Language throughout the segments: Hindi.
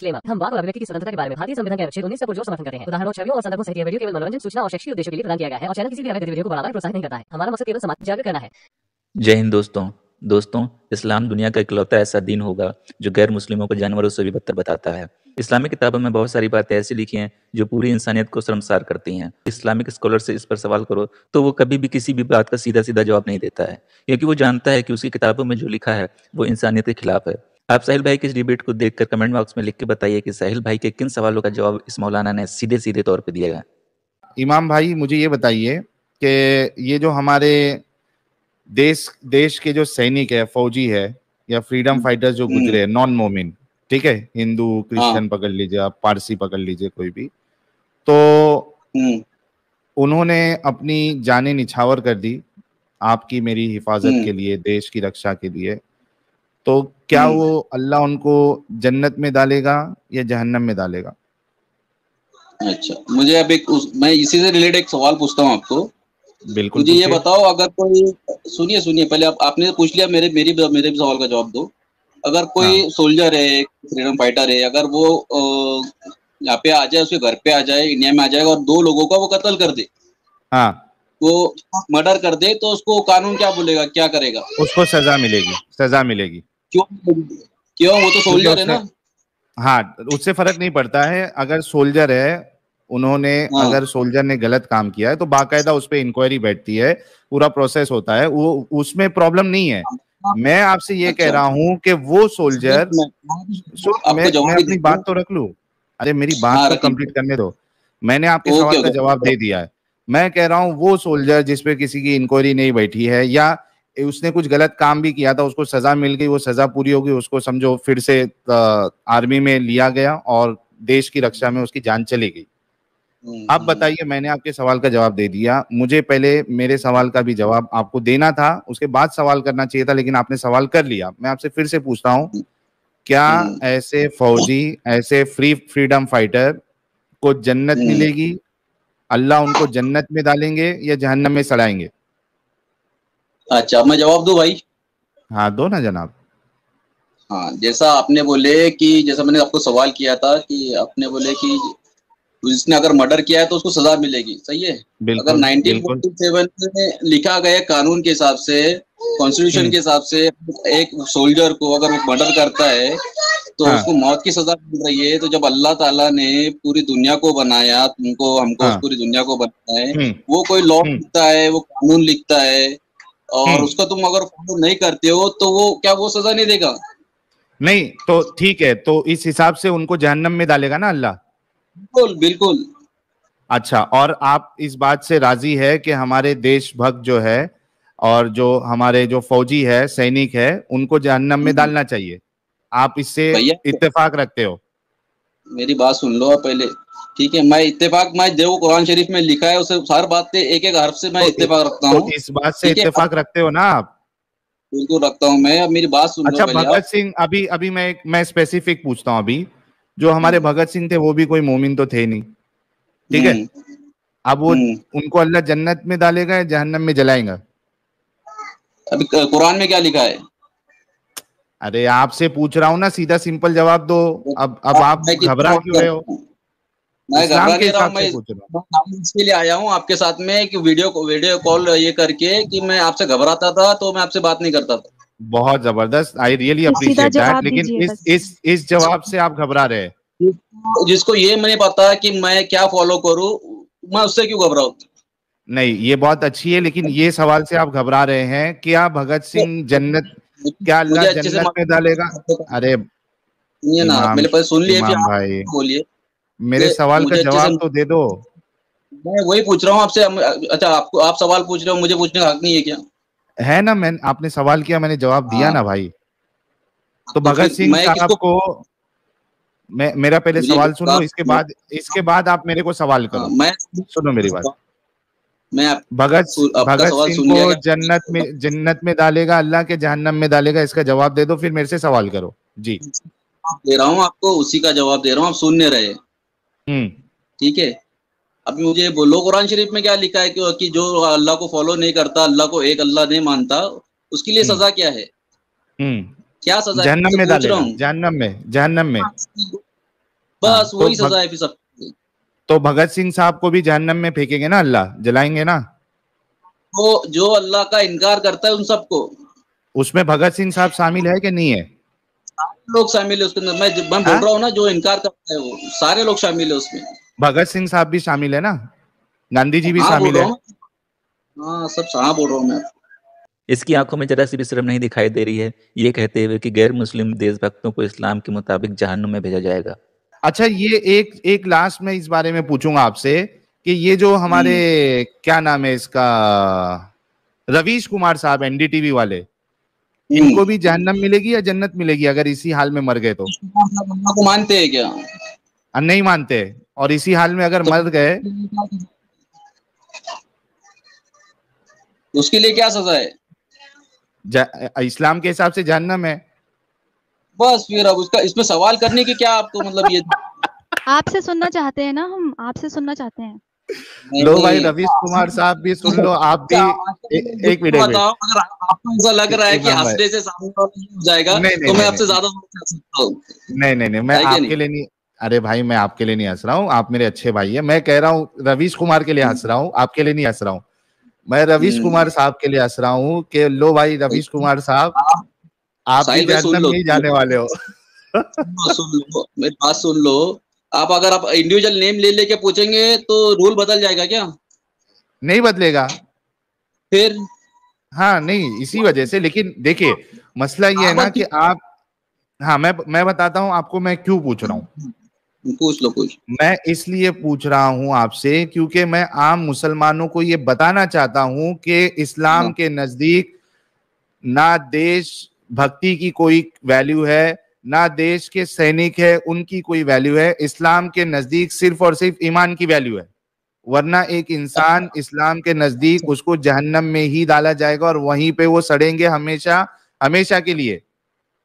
डिस्क्लेमर, हम बात और अभिव्यक्ति की स्वतंत्रता के बारे में भारतीय संविधान के अनुच्छेद 19 का पुरजोर समर्थन करते हैं। उदाहरणों, छवियों और संदर्भों सहित यह वीडियो केवल मनोरंजन, सूचना और शैक्षिक उद्देश्यों के लिए प्रदान किया गया है और चैनल किसी भी गतिविधि को बढ़ावा प्रोत्साहित नहीं करता है। हमारा मकसद केवल समाज जागरूक करना है। जय हिंद दोस्तों, इस्लाम दुनिया का इकलौता ऐसा दीन होगा जो गैर मुस्लिमों को जानवरों से भी बदतर बताता है। इस्लामी किताबों में बहुत सारी बातें ऐसी लिखी हैं जो पूरी इंसानियत को शर्मसार करती हैं। इस्लामिक स्कॉलर से इस पर सवाल करो तो वो कभी भी किसी भी बात का सीधा सीधा जवाब नहीं देता है, क्योंकि वो जानता है कि उसकी किताबों में जो लिखा है वो इंसानियत के खिलाफ है। आप साहिल भाई के इस डिबेट को देखकर कमेंट बॉक्स में लिख के बताइए कि साहिल भाई के किन सवालों का जवाब इस मौलाना ने सीधे सीधे तौर पर दिया है। इमाम भाई, मुझे ये बताइए कि ये जो हमारे देश के जो सैनिक है, फौजी है या फ्रीडम फाइटर्स जो गुजरे हैं, नॉन मोमिन, ठीक है, हिंदू, क्रिश्चियन पकड़ लीजिए आप, पारसी पकड़ लीजिए कोई भी, तो उन्होंने अपनी जानें निछावर कर दी आपकी मेरी हिफाजत के लिए, देश की रक्षा के लिए, तो क्या वो अल्लाह उनको जन्नत में डालेगा या जहन्नम में डालेगा? अच्छा, मुझे अब मैं इसी से रिलेटेड एक सवाल पूछता हूँ आपको। बिल्कुल, मुझे ये बताओ, अगर कोई, सुनिए पहले आपने पूछ लिया, मेरे सवाल का जवाब दो। अगर कोई सोल्जर है, फ्रीडम फाइटर है, अगर वो यहाँ पे आ जाए, उसके घर पे आ जाए, इंडिया में आ जाएगा और दो लोगों का वो कत्ल कर दे, वो मर्डर कर दे, तो उसको कानून क्या बोलेगा, क्या करेगा? उसको सजा मिलेगी। सजा मिलेगी क्यों? वो तो सोल्जर है ना। हाँ, उससे फर्क नहीं पड़ता है। अगर सोल्जर है, उन्होंने अगर सोल्जर ने गलत काम किया है तो बाकायदा उस पर इंक्वायरी बैठती है, पूरा प्रोसेस होता है, वो उसमें प्रॉब्लम नहीं है। मैं आपसे ये कह रहा हूँ कि वो सोल्जर, मैं अपनी बात तो रख लूं, अरे मेरी बात तो कंप्लीट करने दो, मैंने आपके सवाल का जवाब दे दिया है। मैं कह रहा हूँ वो सोल्जर जिसपे किसी की इंक्वायरी नहीं बैठी है या उसने कुछ गलत काम भी किया था, उसको सजा मिल गई, वो सजा पूरी होगी, उसको समझो फिर से आर्मी में लिया गया और देश की रक्षा में उसकी जान चली गई। आप बताइए, मैंने आपके सवाल का जवाब दे दिया, मुझे पहले मेरे सवाल का भी जवाब आपको देना था, उसके बाद सवाल करना चाहिए था, लेकिन आपने सवाल कर लिया। मैं आपसे फिर से पूछता हूँ, क्या ऐसे फौजी, ऐसे फ्रीडम फाइटर को जन्नत मिलेगी, अल्लाह उनको जन्नत में डालेंगे या जहन्नम में सड़ाएंगे? अच्छा, मैं जवाब दूं भाई? हाँ, दो ना जनाब। हाँ, जैसा आपने बोले कि, जैसा मैंने आपको सवाल किया था कि आपने बोले कि जिसने अगर मर्डर किया है तो उसको सजा मिलेगी, सही है? अगर 1947 में लिखा गया कानून के हिसाब से, कॉन्स्टिट्यूशन के हिसाब से, एक सोल्जर को अगर वो मर्डर करता है तो उसको मौत की सजा मिल रही है। तो जब अल्लाह ताला ने पूरी दुनिया को बनाया, तुमको, हमको, पूरी दुनिया को बनाया है, वो कोई लॉ लिखता है, वो कानून लिखता है, और उसका तुम अगर फॉलो नहीं करते हो तो वो क्या, वो सजा नहीं देगा? नहीं, तो ठीक है, तो इस हिसाब से उनको जहन्नम में डालेगा ना अल्लाह? बिल्कुल, बिल्कुल। अच्छा, और आप इस बात से राजी है कि हमारे देशभक्त जो है और जो हमारे जो फौजी है, सैनिक है, उनको जहन्नम में डालना चाहिए, आप इससे इत्तेफाक रखते हो? मेरी बात सुन लो पहले, ठीक है? मैं इत्तेफाक, मैं जो कुरान शरीफ में लिखा है उसे हर बात, एक-एक हर्फ से मैं इत्तेफाक रखता हूँ। तो इस बात से इत्तेफाक रखते हो ना आप? बिल्कुल रखता हूँ मैं, मेरी बात सुन लो। अच्छा, भगत सिंह, अभी मैं स्पेसिफिक पूछता हूँ, अभी जो हमारे भगत सिंह थे वो भी कोई मोमिन तो थे नहीं, ठीक है? अब वो, उनको अल्लाह जन्नत में डालेगा या जहन्नम में जलाएगा? अभी कुरान में क्या लिखा है? अरे आपसे पूछ रहा हूँ ना, सीधा सिंपल जवाब दो। अब आप घबरा क्यों रहे हो? मैं घबरा नहीं रहा हूँ, मैं इसके लिए आया हूँ आपके साथ में कि वीडियो कॉल ये करके, कि मैं आपसे घबराता था तो मैं आपसे बात नहीं करता था। बहुत जबरदस्त, आई रियली अप्रिशिएट दैट, लेकिन इस जवाब से आप घबरा रहे हैं। जिसको ये नहीं पता कि मैं क्या फॉलो करूं, मैं उससे क्यों घबराऊं? नहीं, ये बहुत अच्छी है, लेकिन ये सवाल से आप घबरा रहे हैं। क्या भगत सिंह जन्नत, क्या अल्लाह जन्नत में डालेगा? अरे ये ना, मेरे पास सुन लिए भाई, बोलिए, मेरे सवाल का जवाब तो दे दो। मैं वही पूछ रहा हूँ आपसे। अच्छा, आपको, आप सवाल पूछ रहे हो, मुझे पूछने का हक नहीं है क्या? है ना, मैं, आपने सवाल किया, मैंने जवाब दिया ना भाई। तो भगत सिंह साहब को, मैं, मेरा पहले सवाल सुनो, इसके बाद आप मेरे को सवाल करो। मैं, सुनो मेरी बात, मैं, भगत सिंह को जन्नत में डालेगा अल्लाह के जहन्नम में डालेगा, इसका जवाब दे दो, फिर मेरे से सवाल करो। जी, दे रहा हूँ आपको, उसी का जवाब दे रहा हूँ, आप सुनने रहे, ठीक है? अभी मुझे बोलो, कुरान शरीफ में क्या लिखा है कि जो अल्लाह को फॉलो नहीं करता, अल्लाह को एक अल्लाह नहीं मानता, उसके लिए सजा क्या है? क्या सजा? जहन्नम में डालेगा। जहन्नम में बस वही सजा है फिर सब। तो भगत सिंह साहब को भी जहन्नम में फेंकेंगे ना, अल्लाह जलाएंगे ना। तो जो अल्लाह का इनकार करता है उन सबको, उसमें भगत सिंह साहब शामिल है कि नहीं है? सारे लोग शामिल है उसके अंदर। मैं बोल रहा हूँ ना, जो इनकार करता है वो सारे लोग शामिल है उसमें। भगत सिंह साहब भी शामिल है ना, गांधी जी भी शामिल है। हाँ सब साहब बोल रहा हूँ मैं। इसकी आंखों में जरा सी भी शर्म नहीं दिखाई दे रही है, ये कहते हुए कि गैर मुस्लिम देशभक्तों को इस्लाम के मुताबिक जहन्नुम में भेजा जाएगा। अच्छा ये एक लास्ट में इस बारे में पूछूंगा आपसे कि ये जो हमारे क्या नाम है इसका, रवीश कुमार साहब एनडीटीवी वाले, इनको भी जहन्नम मिलेगी या जन्नत मिलेगी अगर इसी हाल में मर गए तो? अल्लाह को मानते हैं क्या? नहीं मानते, और इसी हाल में अगर मर गए उसके लिए क्या सजा है? इस्लाम के हिसाब से जहन्नम है बस। फिर अब उसका इसमें सवाल करने की क्या आपको मतलब? ये आपसे सुनना चाहते हैं ना हम, आपसे सुनना चाहते हैं। लो भाई रवीश कुमार साहब भी सुन लो, आप भी एक वीडियो बताओ। अगर आपको ऐसा लग रहा है कि हंसने से सामने वाला हो जाएगा तो मैं आपसे ज्यादा सुन सकता हूँ। नहीं मैं आपके लिए नहीं, अरे भाई मैं आपके लिए नहीं हंस रहा हूँ, आप मेरे अच्छे भाई है। मैं कह रहा हूँ रवीश कुमार के लिए हंस रहा हूँ, आपके लिए नहीं हंस रहा हूँ। मैं रवीश कुमार साहब के लिए हंस रहा हूँ कि लो भाई रवीश कुमार साहब आप जहन्नम में जाने वाले हो। सुन लो मेरी बात सुन लो। आप अगर आप इंडिविजुअल नेम ले लेके पूछेंगे तो रूल बदल जाएगा क्या? नहीं बदलेगा फिर। हाँ नहीं इसी वजह से, लेकिन देखिए मसला ये है ना कि आप, हाँ मैं बताता हूँ आपको मैं क्यों पूछ रहा हूँ। पूछ लो पूछ। मैं इसलिए पूछ रहा हूँ आपसे क्योंकि मैं आम मुसलमानों को ये बताना चाहता हूँ कि इस्लाम के नजदीक ना देश भक्ति की कोई वैल्यू है, ना देश के सैनिक है उनकी कोई वैल्यू है। इस्लाम के नजदीक सिर्फ और सिर्फ ईमान की वैल्यू है, वरना एक इंसान इस्लाम के नजदीक उसको जहन्नम में ही डाला जाएगा और वहीं पे वो सड़ेंगे हमेशा हमेशा के लिए।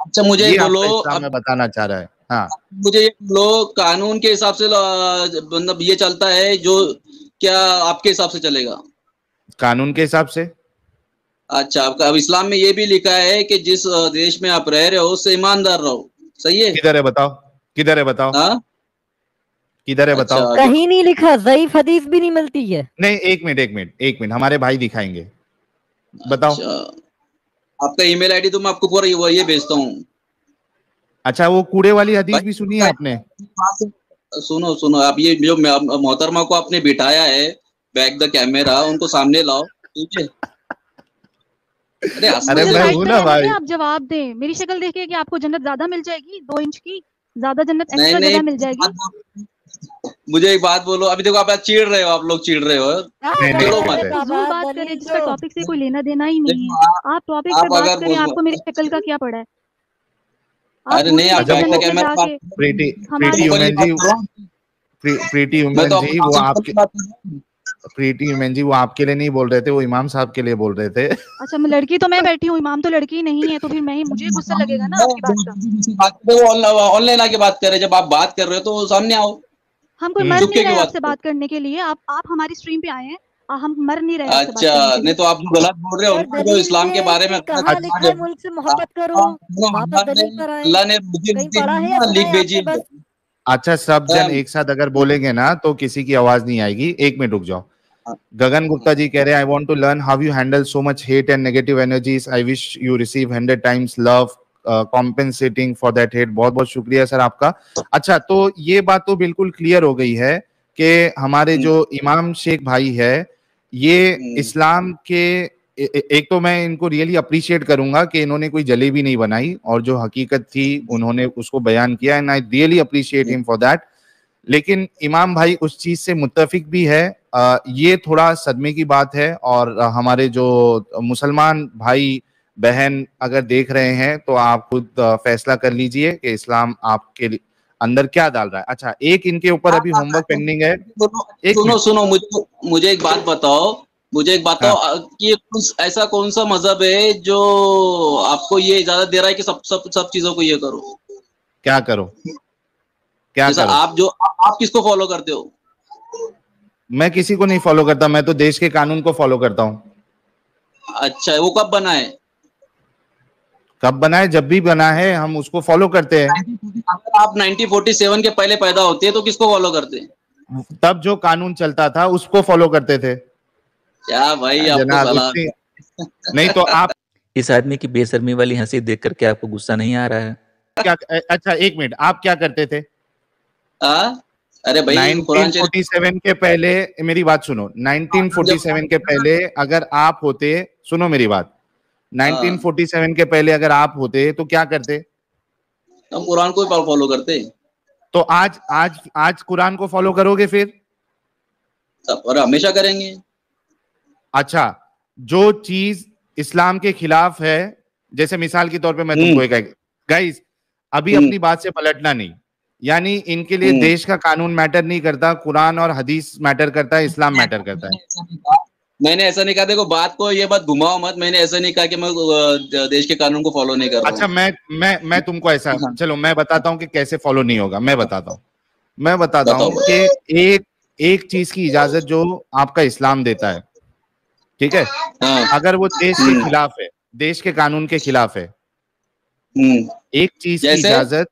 अच्छा मुझे ये बोलो, मैं बताना चाह रहा है। हाँ मुझे लोग कानून के हिसाब से मतलब ये चलता है जो, क्या आपके हिसाब से चलेगा कानून के हिसाब से? अच्छा आपका अब इस्लाम में ये भी लिखा है कि जिस देश में आप रह रहे हो उससे ईमानदार रहो, सही है? किधर है बताओ, किधर है बताओ, किधर है बताओ? अच्छा, कहीं नहीं लिखा, ज़ईफ हदीस भी नहीं मिलती है। नहीं एक मिनट हमारे भाई दिखाएंगे, बताओ। आपका ईमेल आईडी तो मैं आपको पूरा ये भेजता हूँ। अच्छा वो कूड़े वाली हदीस भी सुनी है आपने? सुनो आप ये जो मोहतरमा को आपने बिठाया है बैक द कैमरा, उनको सामने लाओ ठीक है। अरे मैं हूं ना भाई, आप जवाब दें। मेरी शक्ल देखिए कि आपको जन्नत ज्यादा मिल जाएगी, 2 इंच की ज्यादा जन्नत एक्स्ट्रा मिल जाएगी। मुझे एक बात बोलो, अभी देखो आप चिढ़ रहे हो, आप लोग चिढ़ रहे हो। चलो बात करें जिसका टॉपिक से कोई लेना देना ही नहीं है। आप टॉपिक पे बात करें, आपको मेरी शक्ल का क्या पड़ा है? अरे नहीं आप प्रीति ह्यूमन जी वो आपके लिए नहीं बोल रहे थे, वो इमाम साहब के लिए बोल रहे थे। अच्छा मैं लड़की तो मैं बैठी हूँ, इमाम तो लड़की नहीं है, तो फिर मैं ही, मुझे गुस्सा लगेगा ना आपकी बात का। ऑनलाइन आके बात कर रहे, जब आप बात कर रहे हो तो सामने आओ। हम कोई मर नहीं रहे आपसे बात करने के लिए, आप हमारी स्ट्रीम पे आए हैं, हम मर नहीं रहे। अच्छा नहीं तो आप गलत बोल रहे हो तो इस्लाम के बारे में। मुल्क से मोहब्बत करो, अल्लाह ने लिख भेजी। अच्छा सब जन एक साथ अगर बोलेंगे ना तो किसी की आवाज नहीं आएगी। एक मिनट रुक जाओ। गगन गुप्ता जी कह रहे हैं I want to learn how you handle so much hate and negative energies, I wish you receive 100 times love compensating for that hate. बहुत बहुत शुक्रिया सर आपका। अच्छा तो ये बात तो बिल्कुल क्लियर हो गई है कि हमारे जो इमाम शेख भाई है ये इस्लाम के, एक तो मैं इनको रियली अप्रिशिएट करूंगा कि इन्होंने कोई जलेबी नहीं बनाई और जो हकीकत थी उन्होंने उसको बयान किया, and I really appreciate him for that. लेकिन इमाम भाई उस चीज से मुत्तफिक भी है, ये थोड़ा सदमे की बात है। और हमारे जो मुसलमान भाई बहन अगर देख रहे हैं तो आप खुद फैसला कर लीजिए कि इस्लाम आपके अंदर क्या डाल रहा है। अच्छा एक इनके ऊपर अभी होमवर्क पेंडिंग है। सुनो मुझे एक बात बताओ, कि ऐसा कौन सा मजहब है जो आपको ये इजाजत दे रहा है कि सब चीजों को ये करो? क्या करो आप जो आप किसको फॉलो करते हो? मैं किसी को नहीं फॉलो करता, मैं तो देश के कानून को फॉलो करता हूँ। अच्छा वो कब बना है? कब बना है, जब भी बना है हम उसको फॉलो करते हैं। अगर आप 1947 के पहले पैदा होते हैं तो किसको फॉलो करते हैं? तब जो कानून चलता था उसको फॉलो करते थे। क्या भाई आपको नहीं तो आप इस आदमी की बेशर्मी वाली हंसी देख करके आपको गुस्सा नहीं आ रहा है क्या? अच्छा एक मिनट, आप क्या करते थे? अरे भाई 1947 के पहले मेरी बात सुनो, 1947 के पहले अगर आप होते, सुनो मेरी बात, 1947 के पहले अगर आप होते तो क्या करते? हम कुरान को फॉलो करते। तो आज आज आज कुरान को फॉलो करोगे फिर? और हमेशा करेंगे। अच्छा, जो चीज इस्लाम के खिलाफ है, जैसे मिसाल के तौर पे मैं तुमको एक, गाइस अभी अपनी बात से पलटना नहीं, यानी इनके लिए देश का कानून मैटर नहीं करता, कुरान और हदीस मैटर करता है, इस्लाम मैटर करता है। मैंने ऐसा नहीं कहा, देखो बात को ये बात घुमाओ मत, मैंने ऐसा नहीं कहा कि मैं देश के कानून को फॉलो नहीं कर रहा। अच्छा मैं तुमको ऐसा, चलो मैं बताता हूँ कि कैसे फॉलो नहीं होगा। मैं बताता हूँ कि एक चीज की इजाजत जो आपका इस्लाम देता है, ठीक है, अगर वो देश के खिलाफ है, देश के कानून के खिलाफ है, एक चीज की इजाजत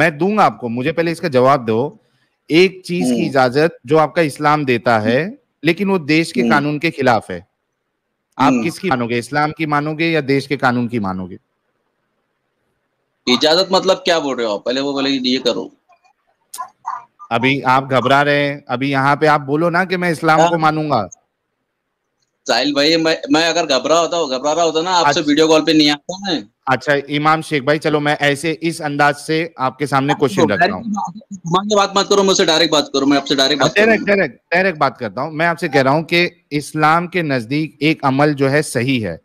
मैं दूंगा आपको, मुझे पहले इसका जवाब दो। एक चीज की इजाजत जो आपका इस्लाम देता है लेकिन वो देश के कानून के खिलाफ है, आप किसकी मानोगे, इस्लाम की मानोगे या देश के कानून की मानोगे? इजाजत मतलब क्या बोल रहे हो आप? पहले वो बोले ये करो। अभी आप घबरा रहे हैं, अभी यहाँ पे आप बोलो ना कि मैं इस्लाम को मानूंगा। साहिल भाई मैं अगर घबरा रहा होता ना आपसे वीडियो कॉल पे नहीं आता मैं। अच्छा इमाम शेख भाई, चलो मैं ऐसे इस अंदाज से आपके सामने क्वेश्चन रखता हूँ। बात मत करो मुझसे, डायरेक्ट बात करो, मैं आपसे डायरेक्ट बात करता हूँ। मैं आपसे कह रहा हूँ कि इस्लाम के नजदीक एक अमल जो है सही है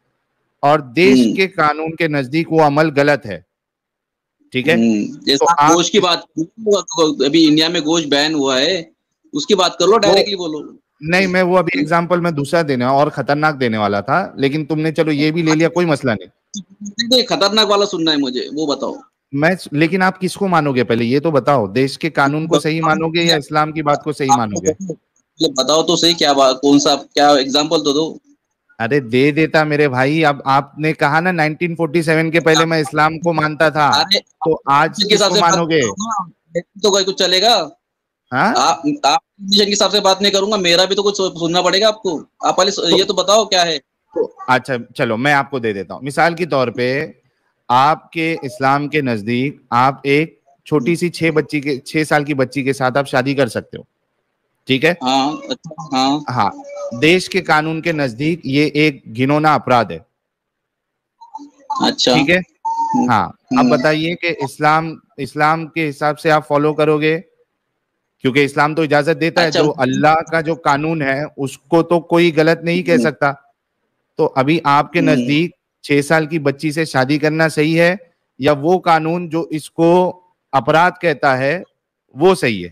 और देश के कानून के नजदीक वो अमल गलत है, ठीक है? गोश्त की बात, अभी इंडिया में गोश्त बैन हुआ है, उसकी बात कर लो, डायरेक्टली बोलो। नहीं मैं वो अभी एग्जांपल मैं दूसरा देने और खतरनाक देने वाला था, लेकिन तुमने चलो ये भी ले लिया, कोई मसला नहीं। खतरनाक वाला सुनना है मुझे, वो बताओ। मैं लेकिन आप किसको मानोगे पहले ये तो बताओ, देश के कानून को सही मानोगे या इस्लाम की बात को सही मानोगे? ये बताओ तो सही, क्या बात, कौन सा, क्या एग्जांपल तो दो। अरे दे देता मेरे भाई, अब आपने कहा ना 1947 के पहले मैं इस्लाम को मानता था, तो आज किसको मानोगे? तो कोई कुछ चलेगा? आप के हिसाब से बात नहीं करूंगा, मेरा भी तो कुछ सुनना पड़ेगा आपको। आप पहले ये तो बताओ क्या है। अच्छा चलो मैं आपको दे देता हूँ, मिसाल के तौर पे आपके इस्लाम के नजदीक आप एक छोटी सी 6 साल की बच्ची के साथ आप शादी कर सकते हो, ठीक है? हाँ, देश के कानून के नजदीक ये एक घिनौना अपराध है। अच्छा ठीक है, हाँ। अब बताइए कि इस्लाम के हिसाब से आप फॉलो करोगे, क्योंकि इस्लाम तो इजाजत देता है, जो अल्लाह का जो कानून है उसको तो कोई गलत नहीं कह सकता। तो अभी आपके नजदीक 6 साल की बच्ची से शादी करना सही है या वो कानून जो इसको अपराध कहता है वो सही है?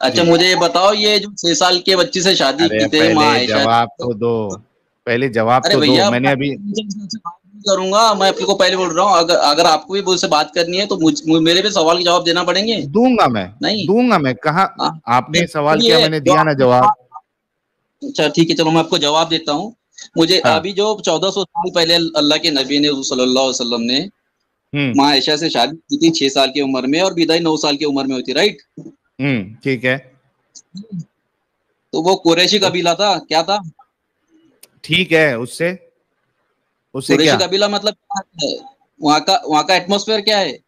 अच्छा मुझे ये बताओ, ये जो 6 साल के बच्ची से शादी करते हैं, पहले जवाब तो दो, पहले जवाब तो दो। मैंने अभी करूंगा, मैं आपको पहले बोल रहा हूँ, अगर आपको भी मुझसे बात करनी है तो मेरे पे सवाल के जवाब देना पड़ेंगे। दूंगा मैं कहा आपने सवाल किया, मैंने दिया ना जवाब। अच्छा ठीक है, चलो मैं आपको जवाब देता हूँ। मुझे अभी जो 1400 साल पहले अल्लाह के नबी ने सल्लल्लाहु अलैहि वसल्लम ने माँ आयशा से शादी की थी 6 साल की उम्र में और विदाई 9 साल की उम्र में हुई थी, राइट? ठीक है, तो वो कुरैशी कबीला था, क्या था? ठीक है, उससे कुरैशी कबीला मतलब क्या है, वहाँ का एटमॉस्फेयर क्या है?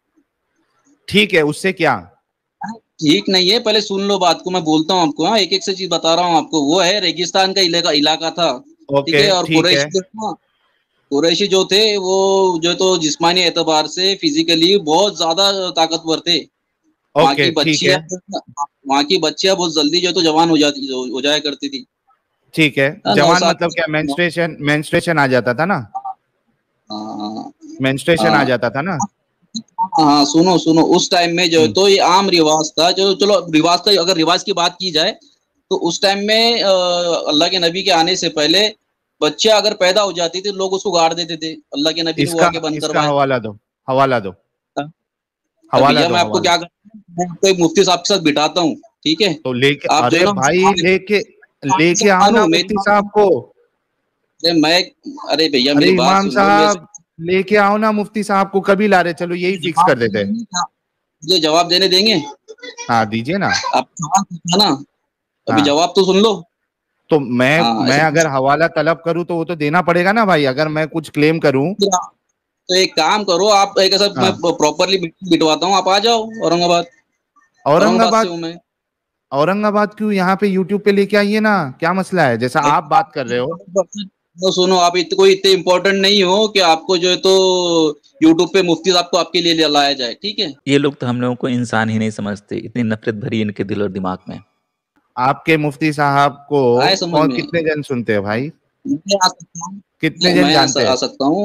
ठीक है, उससे क्या? ठीक नहीं है, पहले सुन लो बात को, मैं बोलता हूँ आपको, एक एक से चीज बता रहा हूँ आपको। वो है रेगिस्तान का इलाका था, ठीक है? और कुरैशी जो थे वो जो तो जिस्मानी एतबार से फिजिकली बहुत ज्यादा ताकतवर थे। वहाँ की बच्चियां बहुत जल्दी जो तो जवान हो जाया करती थी, ठीक है? जवान मतलब क्या, मेंस्ट्रुएशन आ जाता था ना, मेंस्ट्रुएशन आ जाता था ना। हाँ सुनो, उस टाइम में जो तो ये आम रिवाज था, जो चलो रिवाज का, अगर रिवाज की बात की जाए तो उस टाइम में अल्लाह के नबी के आने से पहले बच्चा अगर पैदा हो जाती थी लोग उसको गाड़ देते थे। अल्लाह के नबी को आगे बंद करवाया। हवाला दो मैं आपको क्या करता हूँ, मुफ्ती साहब के साथ बिठाता हूँ, ठीक है? तो लेके आओ ना मुफ्ती साहब को। मैं अरे भैया मेरी बात, लेके आओ ना मुफ्ती साहब को, कभी ला रहे, चलो यही फिक्स कर देते हैं। ये जवाब देने देंगे? हाँ दीजिए ना आप ना, अभी जवाब तो सुन लो। तो मैं अगर हवाला तलब करूं तो वो तो देना पड़ेगा ना भाई, अगर मैं कुछ क्लेम करूं। तो एक काम करो आप, एक मैं प्रॉपरली बिटवाता हूं, आप आ जाओ औरंगाबाद। औरंगाबाद क्यों, यहाँ पे YouTube पे लेके आइए ना, क्या मसला है? जैसा आप बात कर रहे हो तो सुनो, आप कोई इतने इम्पोर्टेंट नहीं हो कि आपको जो है तो YouTube पे मुफ्ती आपको आपके लिए लाया जाए, ठीक है? ये लोग तो हम लोगों को इंसान ही नहीं समझते, इतनी नफरत भरी इनके दिल और दिमाग में। आपके मुफ्ती साहब को और कितने जन सुनते हैं भाई? कितने जन जानते हैं? आ सकता हूँ,